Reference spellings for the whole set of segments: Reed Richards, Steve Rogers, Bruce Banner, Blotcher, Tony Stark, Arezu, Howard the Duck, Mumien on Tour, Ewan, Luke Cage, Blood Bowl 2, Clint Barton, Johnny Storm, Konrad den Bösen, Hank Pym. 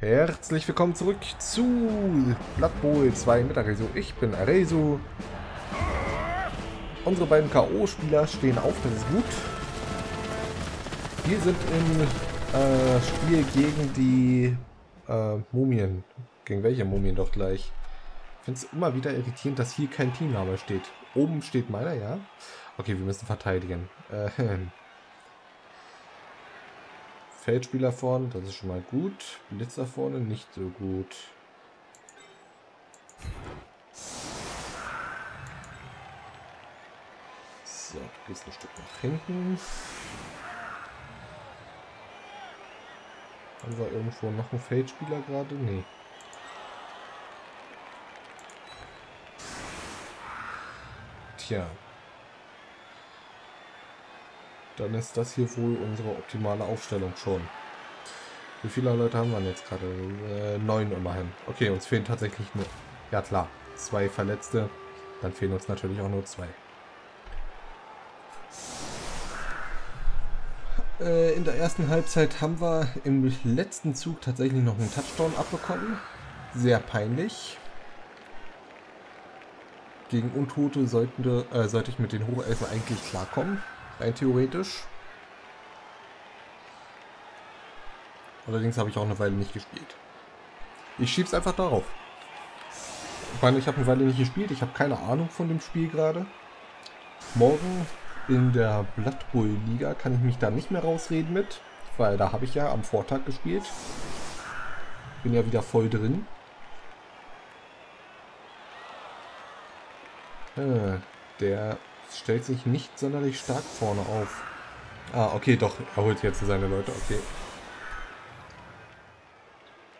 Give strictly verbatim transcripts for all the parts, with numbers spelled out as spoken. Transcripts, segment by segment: Herzlich willkommen zurück zu Blood Bowl zwei mit Arezu. Ich bin Arezu. Unsere beiden K O-Spieler stehen auf, das ist gut. Wir sind im äh, Spiel gegen die äh, Mumien. Gegen welche Mumien doch gleich. Ich finde es immer wieder irritierend, dass hier kein Teamname steht. Oben steht meiner, ja. Okay, wir müssen verteidigen. Äh, Feldspieler vorne, das ist schon mal gut. Blitzer vorne, nicht so gut. So, du gehst ein Stück nach hinten. Haben wir irgendwo noch einen Feldspieler gerade? Nee. Tja. Dann ist das hier wohl unsere optimale Aufstellung schon. Wie viele Leute haben wir denn jetzt gerade? Äh, neun immerhin. Okay, uns fehlen tatsächlich nur... Ja klar, zwei Verletzte. Dann fehlen uns natürlich auch nur zwei. Äh, in der ersten Halbzeit haben wir im letzten Zug tatsächlich noch einen Touchdown abbekommen. Sehr peinlich. Gegen Untote sollten wir, äh, sollte ich mit den Hochelfen eigentlich klarkommen. Rein theoretisch. Allerdings habe ich auch eine Weile nicht gespielt. Ich schieb's einfach darauf. Ich meine, ich habe eine Weile nicht gespielt. Ich habe keine Ahnung von dem Spiel gerade. Morgen in der Blood Bowl Liga kann ich mich da nicht mehr rausreden mit. Weil da habe ich ja am Vortag gespielt. Bin ja wieder voll drin. Ah, der... stellt sich nicht sonderlich stark vorne auf. Ah, okay, doch. Er holt jetzt seine Leute, okay.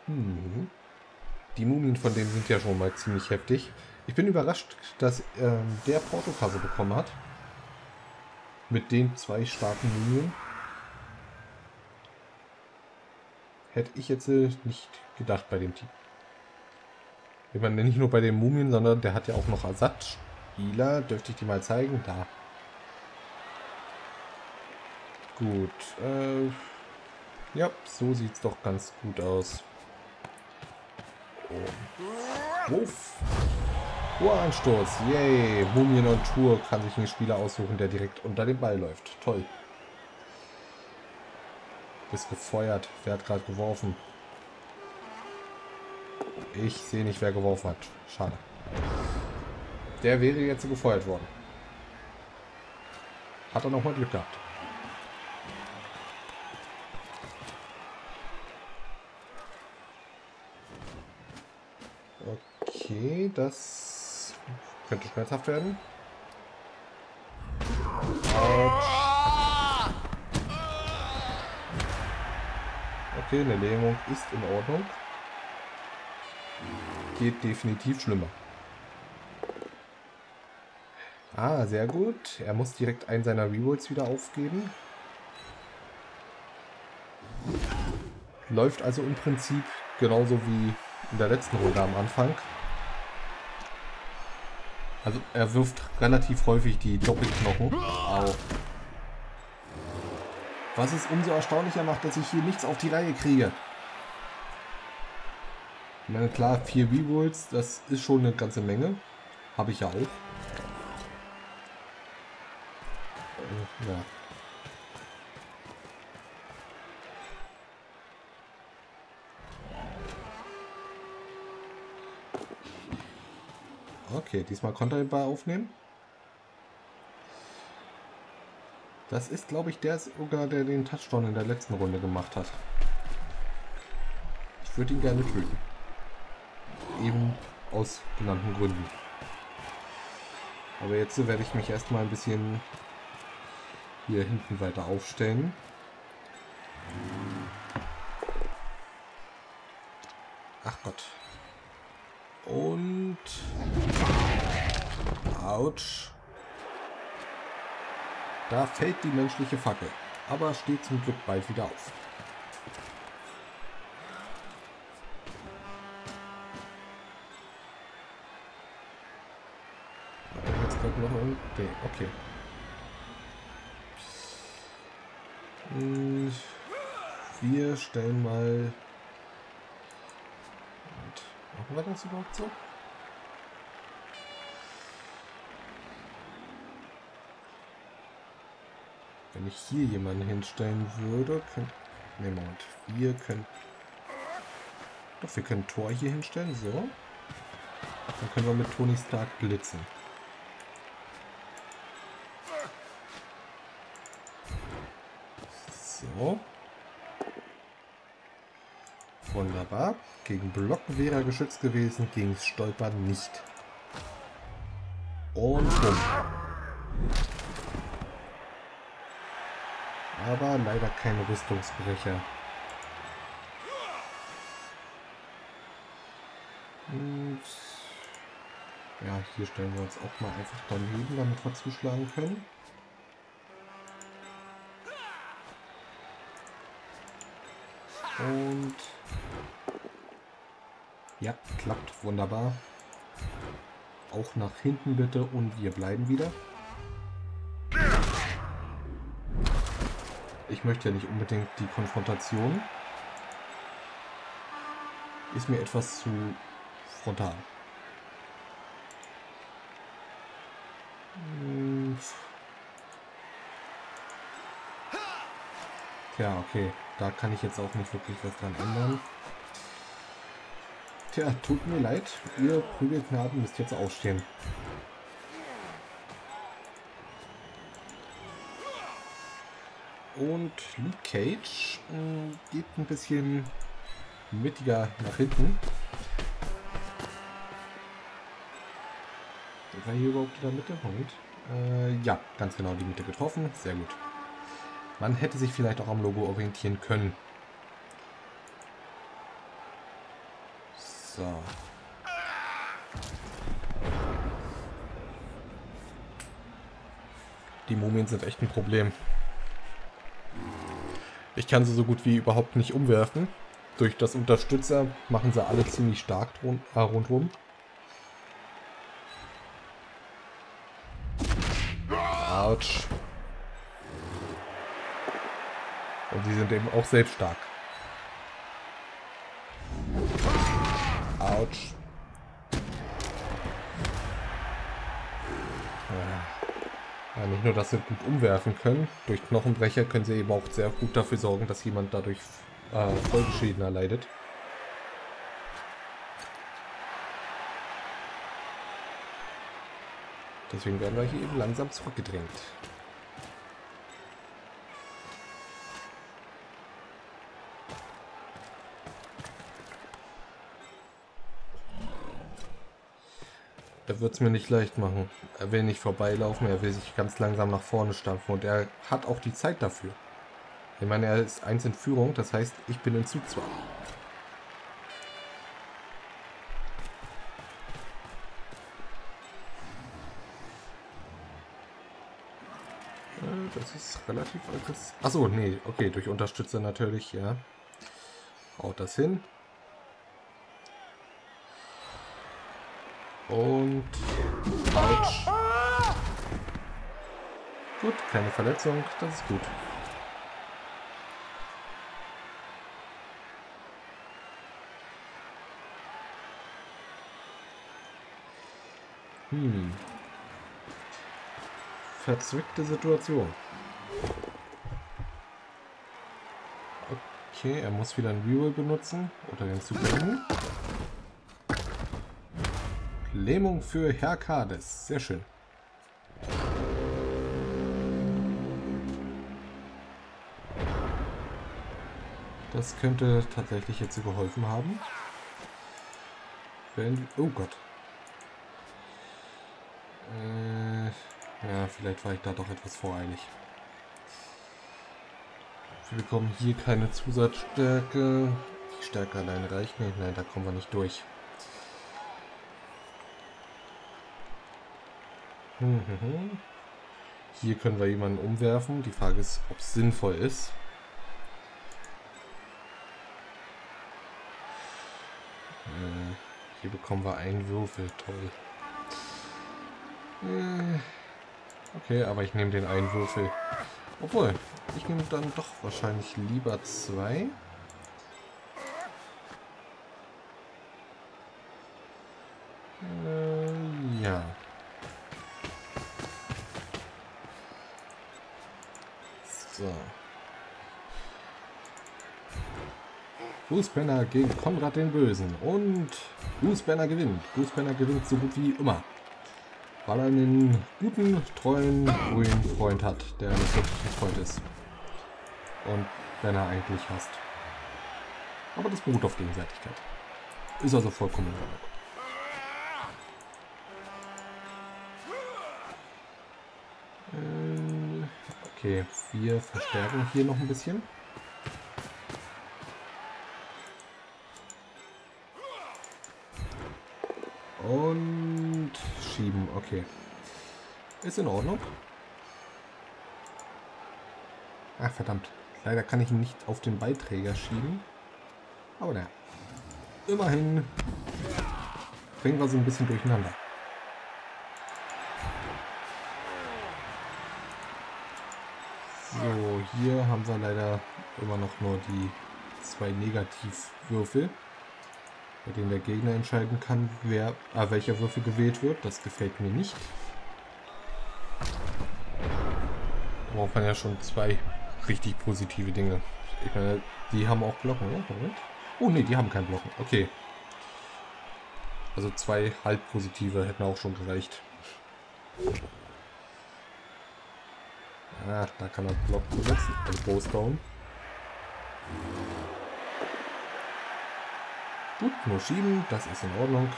Hm. Die Mumien von denen sind ja schon mal ziemlich heftig. Ich bin überrascht, dass ähm, der Portokasse bekommen hat. Mit den zwei starken Mumien. Hätte ich jetzt äh, nicht gedacht bei dem Team. Ich meine, nicht nur bei den Mumien, sondern der hat ja auch noch Ersatz. Spieler, dürfte ich die mal zeigen? Da. Gut. Äh, ja, so sieht es doch ganz gut aus. Oh. Wuff. Voranstoß. Yay. Mumien on Tour kann sich einen Spieler aussuchen, der direkt unter dem Ball läuft. Toll. Bist gefeuert. Wer hat gerade geworfen? Ich sehe nicht, wer geworfen hat. Schade. Der wäre jetzt gefeuert worden. Hat er nochmal Glück gehabt. Okay, das könnte schmerzhaft werden. Ouch. Okay, eine Lähmung ist in Ordnung. Geht definitiv schlimmer. Ah, sehr gut. Er muss direkt einen seiner Rerolls wieder aufgeben. Läuft also im Prinzip genauso wie in der letzten Runde am Anfang. Also er wirft relativ häufig die Doppelknochen. Au. Was es umso erstaunlicher macht, dass ich hier nichts auf die Reihe kriege. Ich meine, klar, vier Rerolls, das ist schon eine ganze Menge. Habe ich ja auch. Ja. Okay, diesmal konnte er den Ball aufnehmen. Das ist, glaube ich, der sogar, der den Touchdown in der letzten Runde gemacht hat. Ich würde ihn gerne töten. Eben aus genannten Gründen. Aber jetzt werde ich mich erstmal ein bisschen... hier hinten weiter aufstellen. Ach Gott. Und... Autsch. Da fällt die menschliche Fackel. Aber steht zum Glück bald wieder auf. Jetzt kommt noch ein... Nee, okay. Wir stellen mal Machen wir das überhaupt so? Wenn ich hier jemanden hinstellen würde, können... Ne, Moment. Wir können... Doch, wir können Thor hier hinstellen, so. Dann können wir mit Tony Stark blitzen. So. Wunderbar. Gegen Blocken wäre er geschützt gewesen, gegen Stolpern nicht. Und bumm. Aber leider kein Rüstungsbrecher. Und ja, hier stellen wir uns auch mal einfach daneben, damit wir zuschlagen können. Und ja, klappt wunderbar. Auch nach hinten bitte und wir bleiben wieder. Ich möchte ja nicht unbedingt die Konfrontation. Ist mir etwas zu frontal. Hm. Tja, okay. Da kann ich jetzt auch nicht wirklich was dran ändern. Tja, tut mir leid. Ihr Prügelknaben müsst jetzt ausstehen. Und Luke Cage äh, geht ein bisschen mittiger nach hinten. War hier überhaupt in der Mitte? Moment. Äh, ja, ganz genau die Mitte getroffen. Sehr gut. Man hätte sich vielleicht auch am Logo orientieren können. So. Die Mumien sind echt ein Problem. Ich kann sie so gut wie überhaupt nicht umwerfen. Durch das Unterstützer machen sie alle ziemlich stark rundherum. Autsch. Und sie sind eben auch selbst stark. Autsch. Ja, nicht nur, dass sie gut umwerfen können, durch Knochenbrecher können sie eben auch sehr gut dafür sorgen, dass jemand dadurch äh, Folgeschäden erleidet. Deswegen werden wir hier eben langsam zurückgedrängt. Er wird es mir nicht leicht machen. Er will nicht vorbeilaufen, er will sich ganz langsam nach vorne stampfen und er hat auch die Zeit dafür. Ich meine, er ist eins in Führung, das heißt, ich bin in Zugzwang. Das ist relativ aggressiv. Achso, nee, okay, durch Unterstützer natürlich, ja. Haut das hin. Und... Autsch. Gut, keine Verletzung, das ist gut. Hm. Verzwickte Situation. Okay, er muss wieder ein Reroll benutzen. Oder den Superhand. Lähmung für Herr Kades. Sehr schön. Das könnte tatsächlich jetzt geholfen haben. Wenn... Oh Gott. Äh, ja, vielleicht war ich da doch etwas voreilig. Wir bekommen hier keine Zusatzstärke. Die Stärke allein reicht nicht. Nein, da kommen wir nicht durch. Hier können wir jemanden umwerfen. Die Frage ist, ob es sinnvoll ist. Äh, hier bekommen wir einen Würfel. Toll. Äh, okay, aber ich nehme den einen Würfel. Obwohl, ich nehme dann doch wahrscheinlich lieber zwei. So. Bruce Banner gegen Konrad den Bösen. Und Bruce Banner gewinnt. Bruce Banner gewinnt so gut wie immer. Weil er einen guten, treuen, ruhigen Freund hat, der nicht wirklich ein Freund ist. Und Banner eigentlich hasst. Aber das beruht auf Gegenseitigkeit. Ist also vollkommen in Ordnung. Okay, wir verstärken hier noch ein bisschen. Und schieben, okay. Ist in Ordnung. Ach verdammt, leider kann ich ihn nicht auf den Ballträger schieben. Aber naja, immerhin bringen wir sie ein bisschen durcheinander. So, hier haben wir leider immer noch nur die zwei Negativwürfel, bei denen der Gegner entscheiden kann, wer, ah, welcher Würfel gewählt wird. Das gefällt mir nicht. Da braucht man ja schon zwei richtig positive Dinge. Ich meine, die haben auch Glocken, oder? Moment. Oh ne, die haben keinen Glocken. Okay. Also zwei halb positive hätten auch schon gereicht. Ah, da kann er Block setzen, also Boss down. Gut, nur schieben, das ist in Ordnung.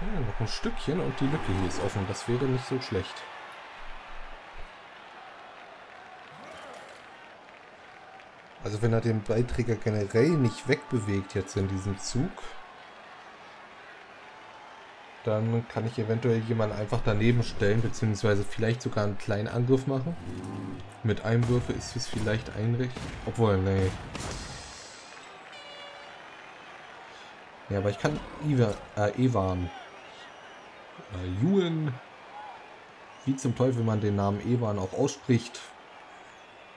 Ja, noch ein Stückchen und die Lücke hier ist offen, das wäre nicht so schlecht. Also wenn er den Beiträger generell nicht wegbewegt jetzt in diesem Zug, dann kann ich eventuell jemanden einfach daneben stellen, beziehungsweise vielleicht sogar einen kleinen Angriff machen. Mit einem Würfel ist es vielleicht einrichtig. Obwohl, nee. Ja, aber ich kann Ewan, äh, Ewan, äh, Ewan, wie zum Teufel man den Namen Ewan auch ausspricht,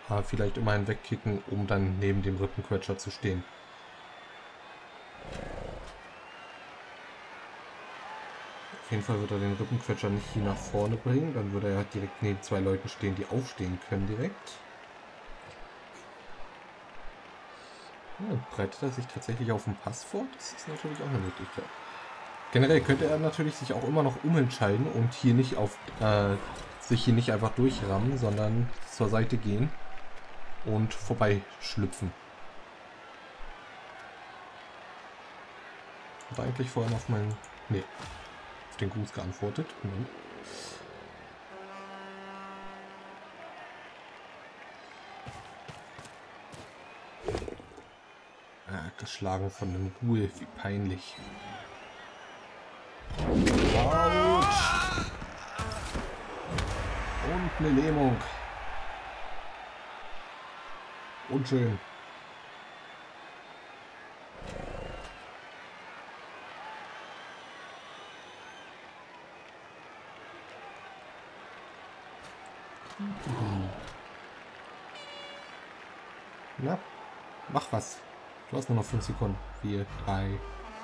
äh, vielleicht immerhin wegkicken, um dann neben dem Rippenquetscher zu stehen. Auf jeden Fall wird er den Rippenquetscher nicht hier nach vorne bringen, dann würde er direkt neben zwei Leuten stehen, die aufstehen können direkt. Ja, breitet er sich tatsächlich auf den Pass vor? Das ist natürlich auch eine Möglichkeit. Generell könnte er natürlich sich auch immer noch umentscheiden und hier nicht auf äh, sich hier nicht einfach durchrammen, sondern zur Seite gehen und vorbeischlüpfen. Und eigentlich vorher auf meinen... Nee. Den Gruß geantwortet. Nein. Ah, geschlagen von einem Ghoul, wie peinlich. Autsch. Und eine Lähmung. Unschön. Na, mach was. Du hast nur noch fünf Sekunden. vier, drei,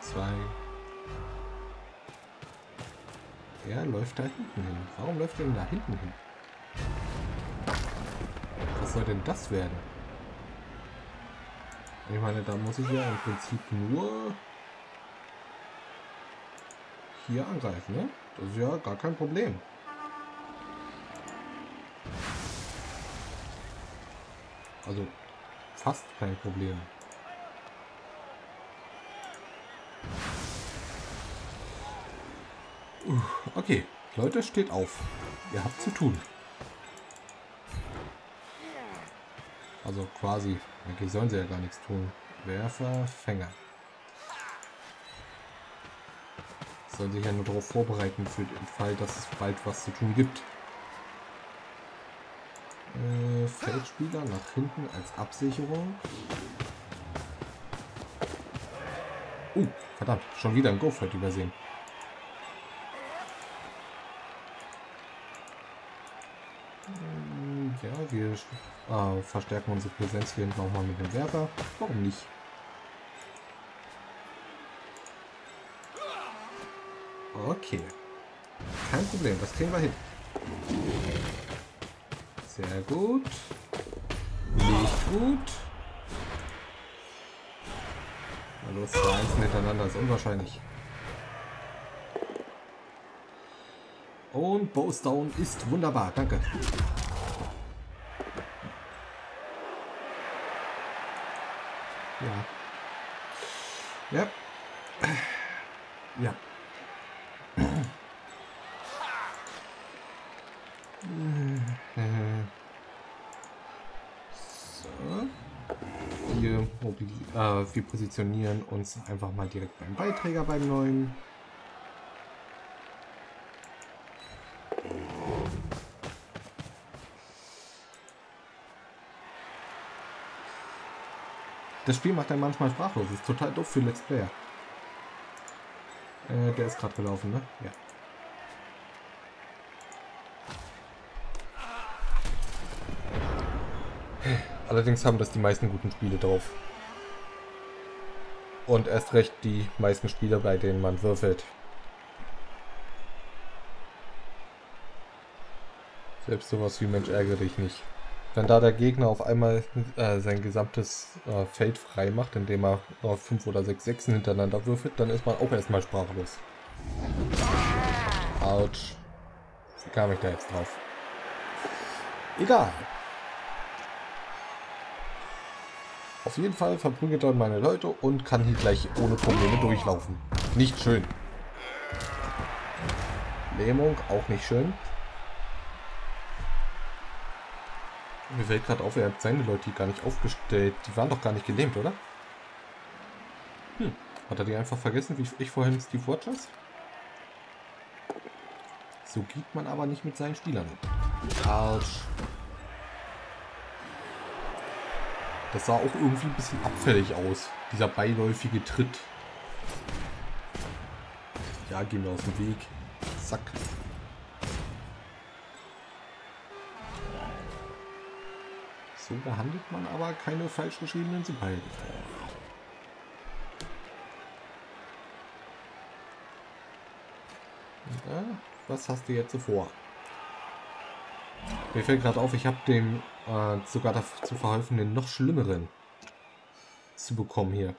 zwei. Er läuft da hinten hin. Warum läuft er denn da hinten hin? Was soll denn das werden? Ich meine, da muss ich ja im Prinzip nur hier angreifen, ne? Das ist ja gar kein Problem. Also fast kein Problem. Okay, Leute, steht auf. Ihr habt zu tun. Also quasi, eigentlich sollen sie ja gar nichts tun. Werfer, Fänger. Sollen sich ja nur darauf vorbereiten für den Fall, dass es bald was zu tun gibt. Feldspieler nach hinten als Absicherung. Oh, uh, verdammt, schon wieder ein Go-Fight übersehen. Ja, wir äh, verstärken unsere Präsenz hier hinten nochmal mit dem Werfer. Warum nicht? Okay. Kein Problem, das kriegen wir hin. Sehr gut. Nicht gut. Hallo, zwei Einsen hintereinander ist unwahrscheinlich. Und Bowstone ist wunderbar, danke. Ja. Ja. Ja. So. Wir, äh, wir positionieren uns einfach mal direkt beim Beiträger, beim neuen. Das Spiel macht dann manchmal sprachlos. Ist total doof für Let's Player. Äh, der ist gerade gelaufen, ne? Ja. Allerdings haben das die meisten guten Spiele drauf. Und erst recht die meisten Spiele, bei denen man würfelt. Selbst sowas wie Mensch, ärgere dich nicht. Wenn da der Gegner auf einmal äh, sein gesamtes äh, Feld frei macht, indem er auf fünf oder sechs Sechsen hintereinander würfelt, dann ist man auch erstmal sprachlos. Autsch. Wie kam ich da jetzt drauf? Egal. Auf jeden Fall verprügelt er meine Leute und kann hier gleich ohne Probleme durchlaufen. Nicht schön. Lähmung, auch nicht schön. Mir fällt gerade auf, er hat seine Leute gar nicht aufgestellt. Die waren doch gar nicht gelähmt, oder? Hm. Hat er die einfach vergessen, wie ich vorhin Steve Rogers? So geht man aber nicht mit seinen Spielern. Autsch. Das sah auch irgendwie ein bisschen abfällig aus. Dieser beiläufige Tritt. Ja, geh mir aus dem Weg. Zack. So behandelt man aber keine falsch geschriebenen Superhelden. Ja, was hast du jetzt so vor? Mir fällt gerade auf, ich habe dem äh, sogar dazu verholfen, den noch schlimmeren zu bekommen hier.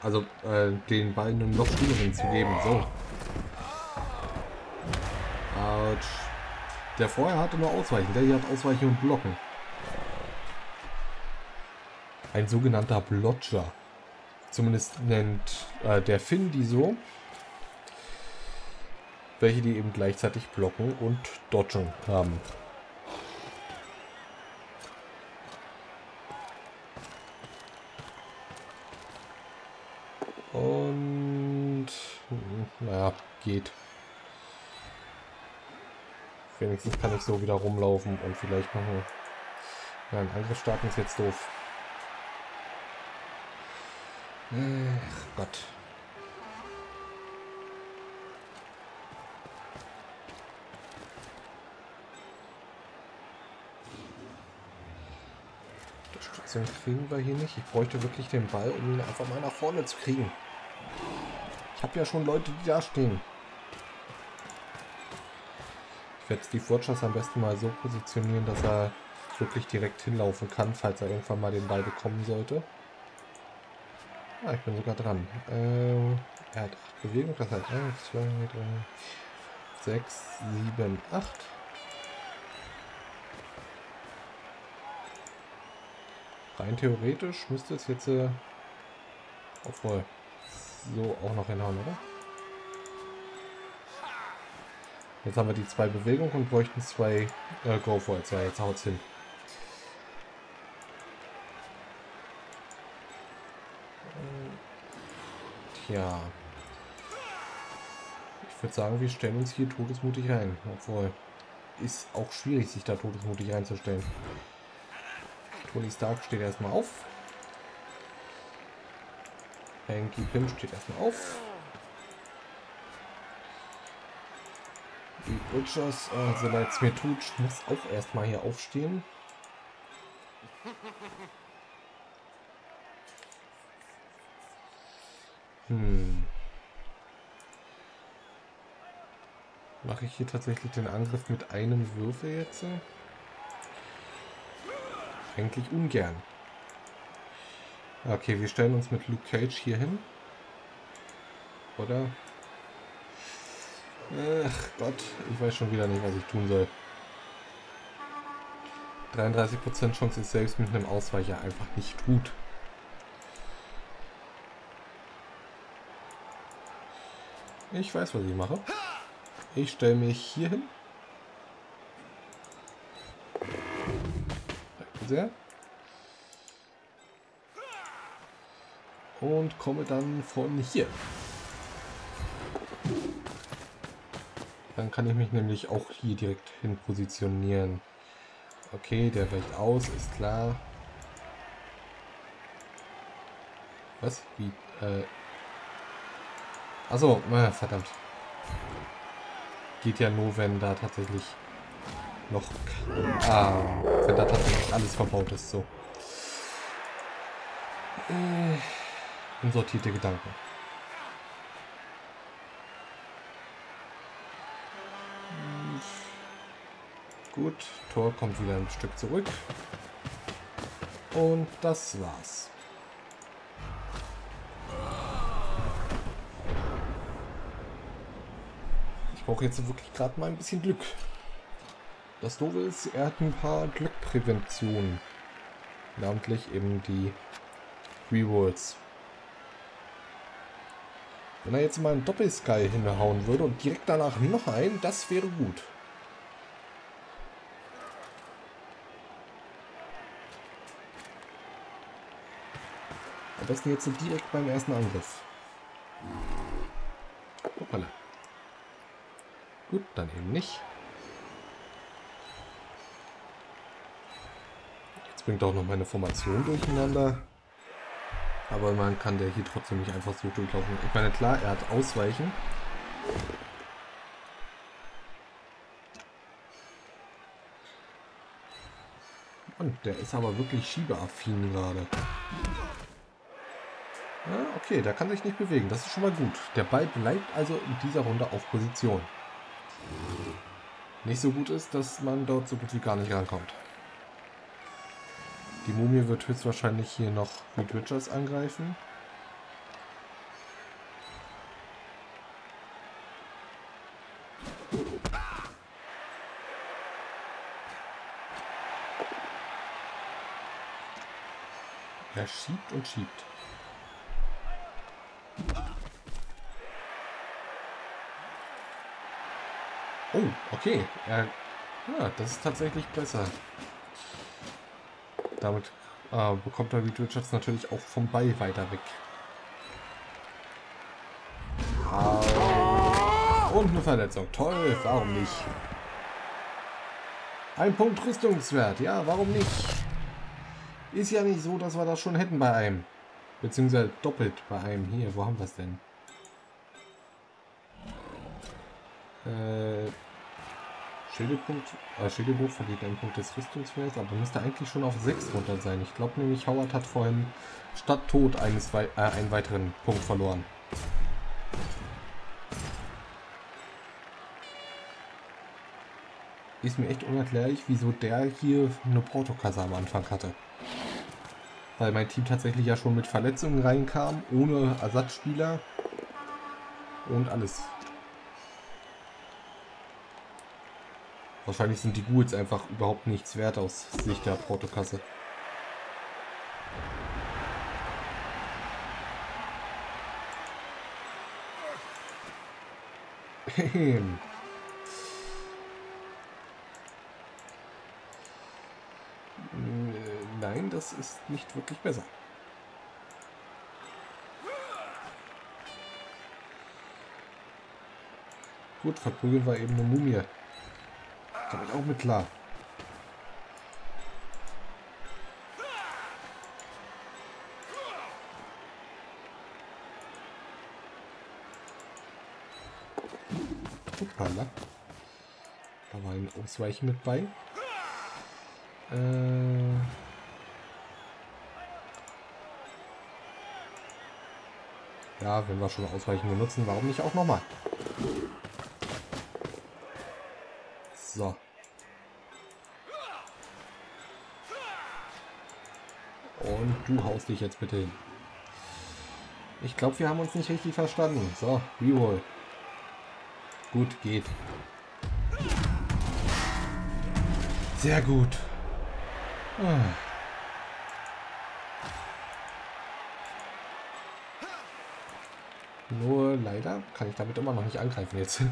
Also äh, den beiden einen noch schlimmeren zu geben. So. Autsch. Der vorher hatte nur Ausweichen, der hier hat Ausweichen und Blocken. Ein sogenannter Blotcher. Zumindest nennt äh, der Finn die so. Welche die eben gleichzeitig blocken und dodgen haben. Und... naja, geht. Wenigstens kann ich so wieder rumlaufen und vielleicht machen wir einen Angriff starten, ist jetzt doof. Ach Gott. Unterstützung kriegen wir hier nicht. Ich bräuchte wirklich den Ball, um ihn einfach mal nach vorne zu kriegen. Ich habe ja schon Leute, die da stehen. Ich werde Steve Rogers am besten mal so positionieren, dass er wirklich direkt hinlaufen kann, falls er irgendwann mal den Ball bekommen sollte. Ah, ich bin sogar dran. Ähm, er hat acht Bewegungen, das heißt eins, zwei, drei, sechs, sieben, acht. Rein theoretisch müsste es jetzt äh, obwohl, so auch noch hinhauen, oder? Jetzt haben wir die zwei Bewegungen und bräuchten zwei äh, Go for it. Jetzt haut's hin. Tja. Ich würde sagen, wir stellen uns hier todesmutig ein. Obwohl, ist auch schwierig, sich da todesmutig einzustellen. Tony Stark steht erstmal auf. Hank Pym steht erstmal auf. Die Butchers, äh, so leid es mir tut, muss auch erstmal hier aufstehen. Hm. Mache ich hier tatsächlich den Angriff mit einem Würfel jetzt? Eigentlich ungern. Okay, wir stellen uns mit Luke Cage hier hin. Oder? Ach Gott, ich weiß schon wieder nicht, was ich tun soll. dreiunddreißig Prozent Chance ist selbst mit einem Ausweicher einfach nicht gut. Ich weiß, was ich mache. Ich stelle mich hier hin. Danke sehr. Und komme dann von hier. Dann kann ich mich nämlich auch hier direkt hin positionieren. Okay, der reicht aus, ist klar. Was? Wie? Äh. Achso, äh, verdammt. Geht ja nur, wenn da tatsächlich noch... Ah, wenn da tatsächlich alles verbaut ist, so. Äh, unsortierte Gedanken. Gut, Tor kommt wieder ein Stück zurück. Und das war's. Ich brauche jetzt wirklich gerade mal ein bisschen Glück. Das Doofe ist, er hat ein paar Glückpräventionen. Namentlich eben die Rewards. Wenn er jetzt mal einen Doppelsky hinhauen würde und direkt danach noch einen, das wäre gut. Am besten jetzt direkt beim ersten Angriff. Hoppala. Gut, dann eben nicht. Jetzt bringt auch noch meine Formation durcheinander. Aber man kann der hier trotzdem nicht einfach so durchlaufen. Ich meine, klar, er hat Ausweichen. Und der ist aber wirklich schiebeaffin gerade. Ja, okay, der kann sich nicht bewegen. Das ist schon mal gut. Der Ball bleibt also in dieser Runde auf Position. Nicht so gut ist, dass man dort so gut wie gar nicht rankommt. Die Mumie wird höchstwahrscheinlich hier noch Reed Richards angreifen. Er schiebt und schiebt. Oh, okay. Er, ja, das ist tatsächlich besser. Damit äh, bekommt er Reed Richards natürlich auch vom Ball weiter weg. Au. Und eine Verletzung. Toll, warum nicht? Ein Punkt Rüstungswert. Ja, warum nicht? Ist ja nicht so, dass wir das schon hätten bei einem. Beziehungsweise doppelt bei einem. Hier, wo haben wir es denn? Äh... Schädelpunkt, äh, Schädelbruch verliert einen Punkt des Rüstungswerts, aber müsste eigentlich schon auf sechs runter sein. Ich glaube nämlich, Howard hat vorhin statt Tod eines wei äh, einen weiteren Punkt verloren. Ist mir echt unerklärlich, wieso der hier eine Portokasse am Anfang hatte. Weil mein Team tatsächlich ja schon mit Verletzungen reinkam, ohne Ersatzspieler und alles. Wahrscheinlich sind die Ghouls einfach überhaupt nichts wert aus Sicht der Portokasse. Nein, das ist nicht wirklich besser. Gut, verprügeln wir eben eine Mumie. Damit auch mit klar. Hoppala. Da war ein Ausweichen mit bei. Äh. Ja, wenn wir schon Ausweichen benutzen, warum nicht auch nochmal? So. Und du haust dich jetzt bitte hin. Ich glaube, wir haben uns nicht richtig verstanden. So, Reroll. Gut, geht. Sehr gut. Ah. Nur leider kann ich damit immer noch nicht angreifen jetzt.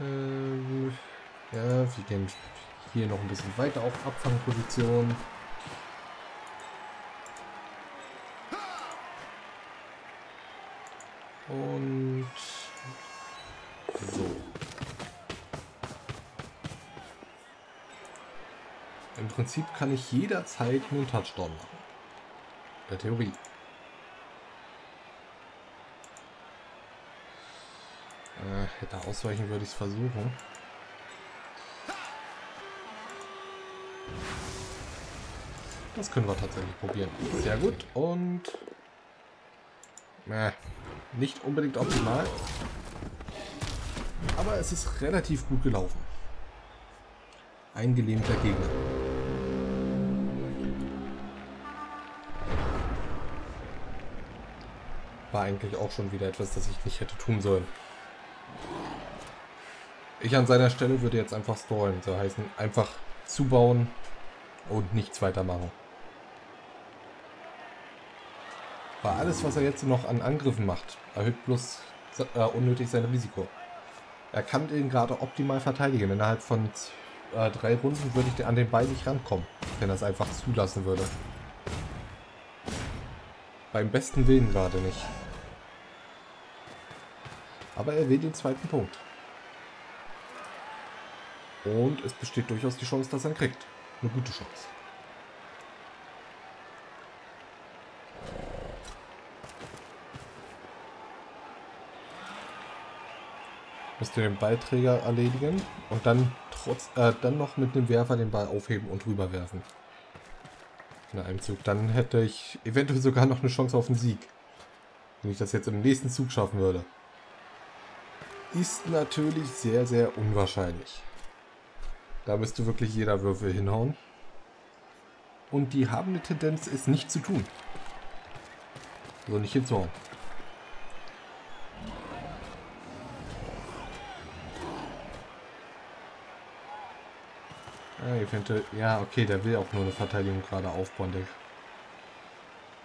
ähm, ja, wir gehen hier noch ein bisschen weiter auf Abfangposition. Und so. Im Prinzip kann ich jederzeit einen Touchdown machen. In der Theorie. Äh, hätte ausweichen, würde ich es versuchen. Das können wir tatsächlich probieren. Sehr gut und... Äh, nicht unbedingt optimal. Aber es ist relativ gut gelaufen. Ein gelähmter Gegner. War eigentlich auch schon wieder etwas, das ich nicht hätte tun sollen. Ich an seiner Stelle würde jetzt einfach stallen, so heißen, einfach zubauen und nichts weiter machen. Weil alles, was er jetzt noch an Angriffen macht, erhöht bloß äh, unnötig sein Risiko. Er kann den gerade optimal verteidigen, innerhalb von äh, drei Runden würde ich an den bei sich rankommen, wenn er es einfach zulassen würde. Beim besten Willen gerade nicht. Aber er will den zweiten Punkt. Und es besteht durchaus die Chance, dass er ihn kriegt. Eine gute Chance. Müsst ihr den Ballträger erledigen und dann, trotz, äh, dann noch mit dem Werfer den Ball aufheben und rüberwerfen. In einem Zug. Dann hätte ich eventuell sogar noch eine Chance auf einen Sieg. Wenn ich das jetzt im nächsten Zug schaffen würde. Ist natürlich sehr, sehr unwahrscheinlich. Da müsste wirklich jeder Würfel hinhauen. Und die haben eine Tendenz, es nicht zu tun. So, nicht hinzuhauen. Ja, okay, der will auch nur eine Verteidigung gerade aufbauen, der.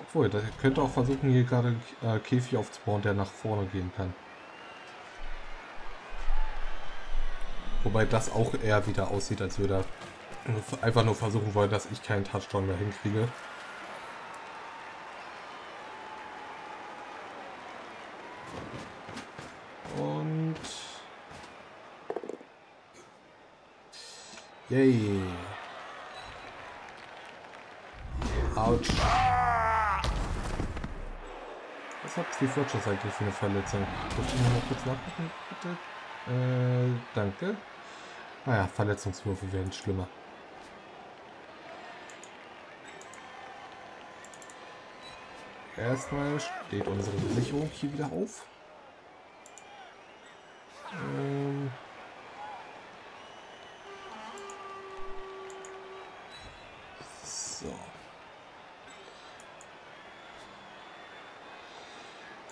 Obwohl, der könnte auch versuchen, hier gerade äh, Käfig aufzubauen, der nach vorne gehen kann. Wobei das auch eher wieder aussieht, als würde er einfach nur versuchen wollen, dass ich keinen Touchdown mehr hinkriege. Und... Yay! Autsch! Was hat Steve Rogers eigentlich für eine Verletzung? Kannst du mir mal kurz nachgucken, bitte? Äh, danke. Naja, Verletzungswürfe werden schlimmer. Erstmal steht unsere Sicherung hier wieder auf. Ähm so.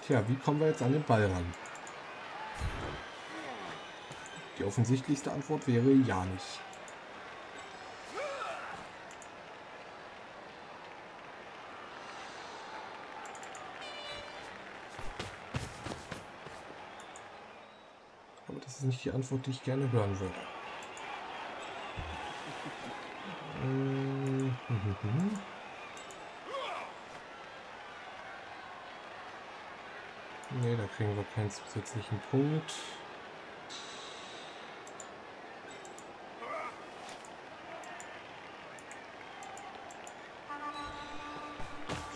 Tja, wie kommen wir jetzt an den Ball ran? Die offensichtlichste Antwort wäre ja nicht. Aber das ist nicht die Antwort, die ich gerne hören würde. Ne, da kriegen wir keinen zusätzlichen Punkt.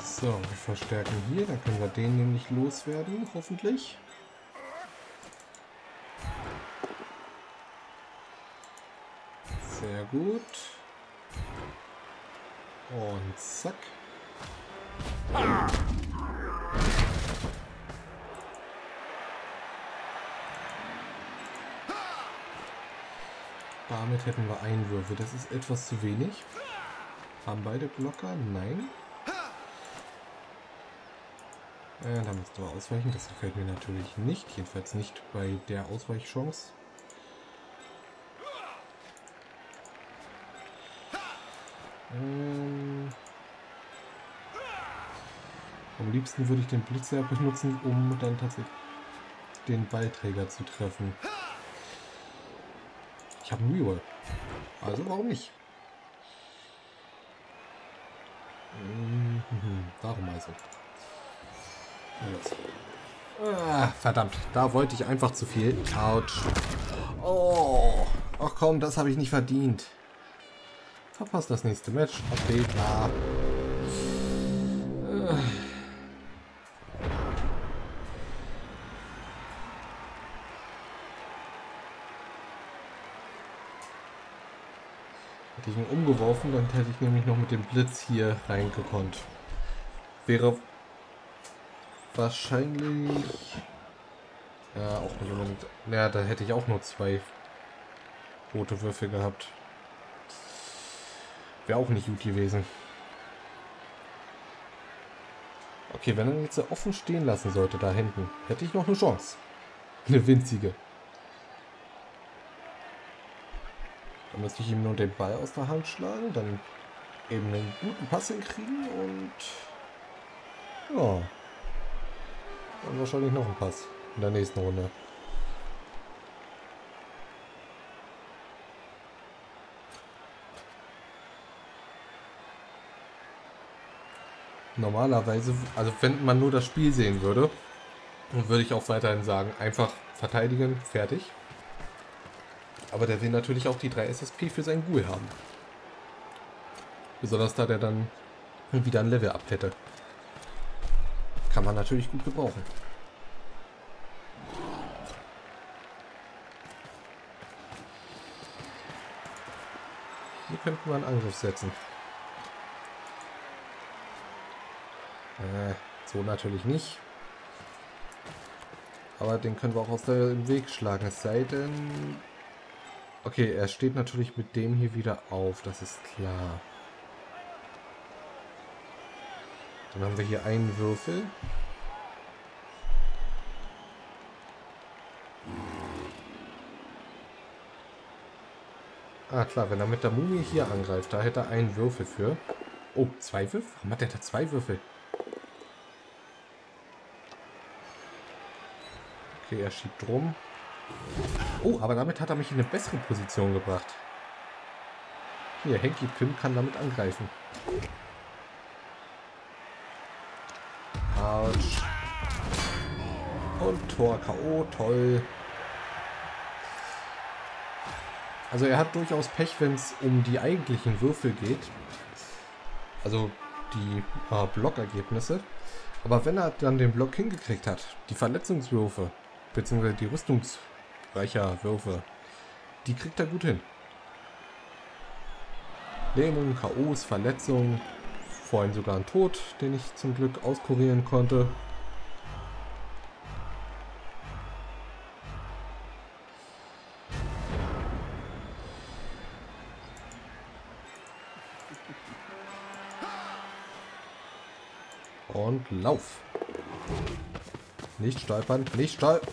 So, wir verstärken hier, dann können wir den nämlich loswerden, hoffentlich. Sehr gut. Und zack. Damit hätten wir Einwürfe. Das ist etwas zu wenig. Haben beide Blocker? Nein. Äh, da müssten wir ausweichen. Das gefällt mir natürlich nicht. Jedenfalls nicht bei der Ausweichchance. Ähm, am liebsten würde ich den Blitzer benutzen, um dann tatsächlich den Ballträger zu treffen. Ich habe einen Reroll. Also warum nicht? Warum also? Ah, verdammt, da wollte ich einfach zu viel. Autsch. Oh, ach komm, das habe ich nicht verdient. Verpasst das nächste Match. Update. Ah. Hätte ich ihn umgeworfen, dann hätte ich nämlich noch mit dem Blitz hier reingekonnt. Wäre wahrscheinlich... Ja, auch nicht unbedingt. Ja, da hätte ich auch nur zwei rote Würfel gehabt. Wäre auch nicht gut gewesen. Okay, wenn er jetzt so offen stehen lassen sollte, da hinten, hätte ich noch eine Chance. Eine winzige. Dann müsste ich ihm nur den Ball aus der Hand schlagen, dann eben einen guten Pass hinkriegen und... Ja. Und wahrscheinlich noch ein Pass in der nächsten Runde. Normalerweise, also wenn man nur das Spiel sehen würde, würde ich auch weiterhin sagen, einfach verteidigen, fertig. Aber der will natürlich auch die drei S S P für seinen Ghoul haben. Besonders da der dann wieder ein Level-Up hätte. Kann man natürlich gut gebrauchen. Hier könnten wir einen Angriff setzen. Äh, so natürlich nicht. Aber den können wir auch aus dem Weg schlagen. Es sei denn... Okay, er steht natürlich mit dem hier wieder auf. Das ist klar. Dann haben wir hier einen Würfel. Ah klar, wenn er mit der Mumie hier angreift, da hätte er einen Würfel für. Oh, zwei Würfel? Warum hat er da zwei Würfel? Okay, er schiebt rum. Oh, aber damit hat er mich in eine bessere Position gebracht. Hier, Hank Pym kann damit angreifen. Autsch. Und Tor K O, toll. Also er hat durchaus Pech, wenn es um die eigentlichen Würfel geht. Also die äh, Blockergebnisse. Aber wenn er dann den Block hingekriegt hat, die Verletzungswürfe, beziehungsweise die rüstungsreicher Würfe, die kriegt er gut hin. Lähmung, K Os, Verletzungen, vorhin sogar ein Tod, den ich zum Glück auskurieren konnte. Und lauf! Nicht stolpern, nicht stolpern!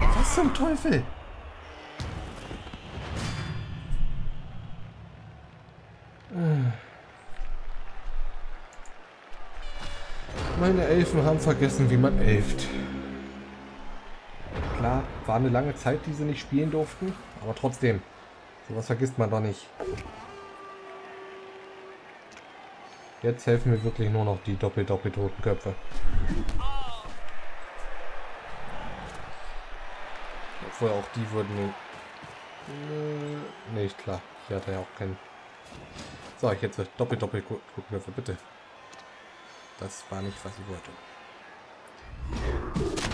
Was zum Teufel? Meine Elfen haben vergessen, wie man elft. Klar, war eine lange Zeit, die sie nicht spielen durften, aber trotzdem, sowas vergisst man doch nicht. Jetzt helfen mir wirklich nur noch die doppel-doppel-toten Köpfe. Obwohl auch die würden... Nee, klar. Hier hat er ja auch keinen... So, ich jetzt doppel-doppel-toten Köpfe, bitte. Das war nicht, was ich wollte.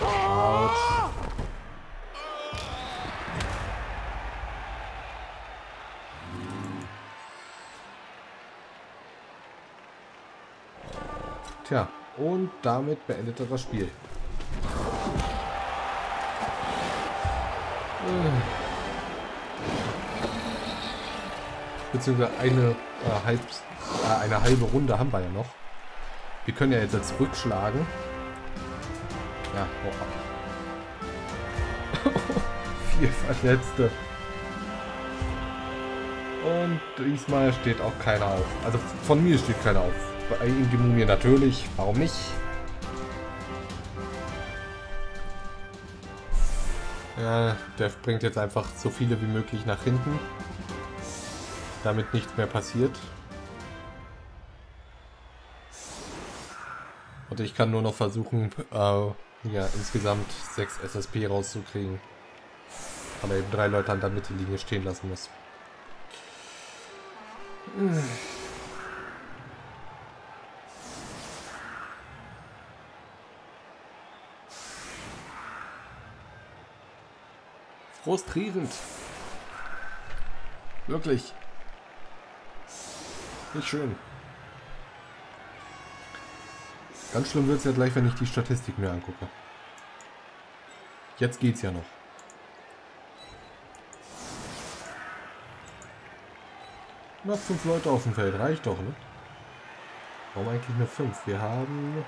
Autsch. Tja, Und damit beendet er das Spiel. Beziehungsweise eine, äh, halb, äh, eine halbe Runde haben wir ja noch. Wir können ja jetzt als rückschlagen. Ja, auch ab. Vier Verletzte. Und diesmal steht auch keiner auf. Also von mir steht keiner auf. Bei ihm die Mumie natürlich. Warum nicht? Ja, der springt jetzt einfach so viele wie möglich nach hinten, damit nichts mehr passiert. Und ich kann nur noch versuchen, äh, ja, insgesamt sechs S S P rauszukriegen. Aber eben drei Leute an der Mittellinie stehen lassen muss. Hm. Frustrierend. Wirklich. Nicht schön. Ganz schlimm wird es ja gleich, wenn ich die Statistik mir angucke. Jetzt geht's ja noch. Na, fünf Leute auf dem Feld. Reicht doch, ne? Warum eigentlich nur fünf? Wir haben...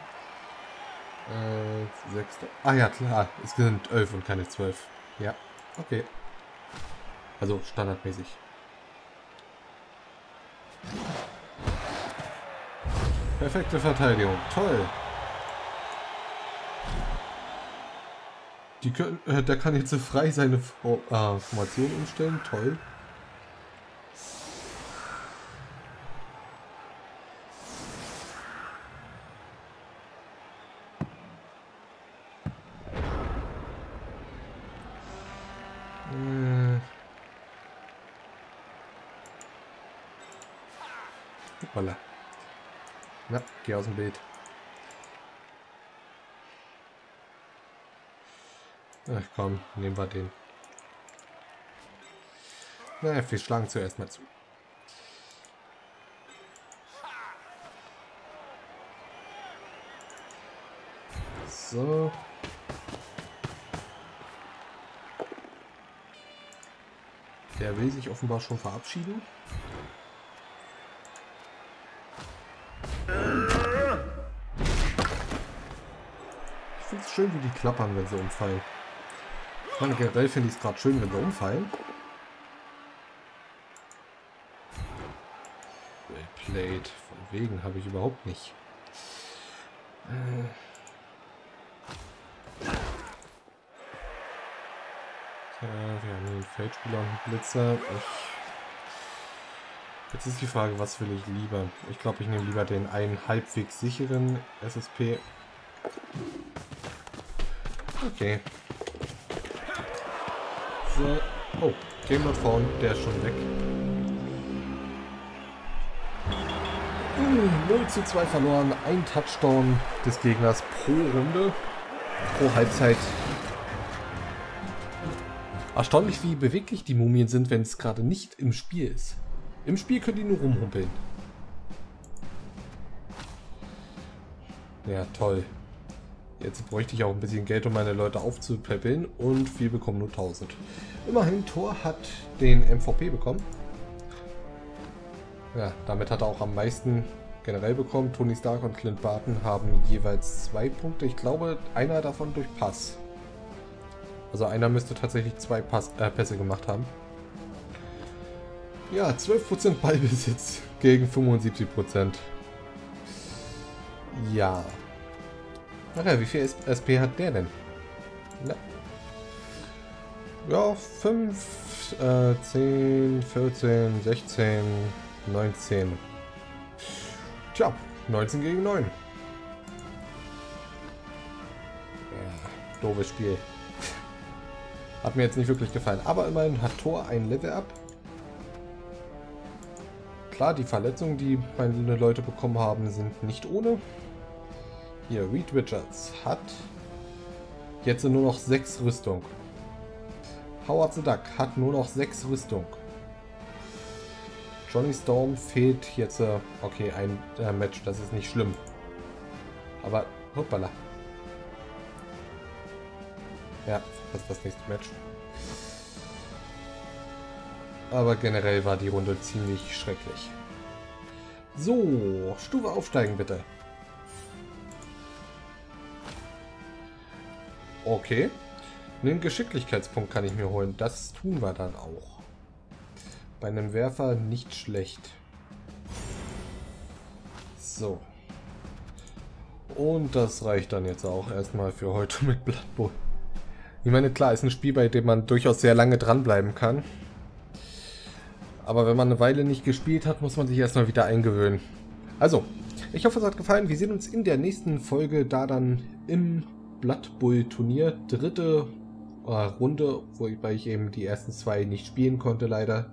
Äh, sechs... Ah ja, klar. Es sind elf und keine zwölf. Ja. Okay. Also standardmäßig. Perfekte Verteidigung. Toll. Die können, äh, der kann jetzt frei seine Fo äh, Formation umstellen. Toll. Hoppala. Na, geh aus dem Bild. Ach komm, nehmen wir den. Naja, wir schlagen zuerst mal zu. So. Der will sich offenbar schon verabschieden. Ich finde es schön, wie die klappern, wenn sie umfallen. Ich meine, generell finde ich es gerade schön, wenn sie umfallen. Wellplayed. Von wegen habe ich überhaupt nicht. Ja, wir haben einen Feldspieler und einen Blitzer. Ich Jetzt ist die Frage, was will ich lieber? Ich glaube, ich nehme lieber den einen halbwegs sicheren S S P. Okay. So. Oh, Game Not Found, der ist schon weg. null zu zwei verloren, ein Touchdown des Gegners pro Runde, pro Halbzeit. Erstaunlich, wie beweglich die Mumien sind, wenn es gerade nicht im Spiel ist. Im Spiel können die nur rumhumpeln. Ja, toll. Jetzt bräuchte ich auch ein bisschen Geld, um meine Leute aufzupäppeln. Und wir bekommen nur tausend. Immerhin, Thor hat den M V P bekommen. Ja, damit hat er auch am meisten generell bekommen. Tony Stark und Clint Barton haben jeweils zwei Punkte. Ich glaube, einer davon durch Pass. Also einer müsste tatsächlich zwei Pass, äh, Pässe gemacht haben. Ja, zwölf Prozent Ballbesitz gegen fünfundsiebzig Prozent. Ja. Ach ja, wie viel S P hat der denn? Na. Ja, fünf, äh, zehn, vierzehn, sechzehn, neunzehn. Tja, neunzehn gegen neun. Ja, doofes Spiel. Hat mir jetzt nicht wirklich gefallen. Aber immerhin hat Thor ein Level-Up. Klar, die Verletzungen, die meine Leute bekommen haben, sind nicht ohne. Hier, Reed Richards hat jetzt nur noch sechs Rüstung. Howard the Duck hat nur noch sechs Rüstung. Johnny Storm fehlt jetzt, okay, ein Match, das ist nicht schlimm. Aber, hoppala. Ja, das ist das nächste Match. Aber generell war die Runde ziemlich schrecklich. So, Stufe aufsteigen bitte. Okay. Einen Geschicklichkeitspunkt kann ich mir holen. Das tun wir dann auch. Bei einem Werfer nicht schlecht. So. Und das reicht dann jetzt auch erstmal für heute mit Blood Bowl. Ich meine, klar, ist ein Spiel, bei dem man durchaus sehr lange dranbleiben kann. Aber wenn man eine Weile nicht gespielt hat, muss man sich erstmal wieder eingewöhnen. Also, ich hoffe, es hat gefallen. Wir sehen uns in der nächsten Folge, da dann im Blood Bowl Turnier. Dritte äh, Runde, wobei ich eben die ersten zwei nicht spielen konnte, leider.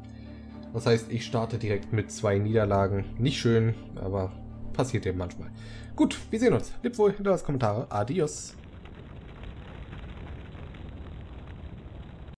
Das heißt, ich starte direkt mit zwei Niederlagen. Nicht schön, aber passiert eben manchmal. Gut, wir sehen uns. Lebt wohl, hinterlasst Kommentare. Adios.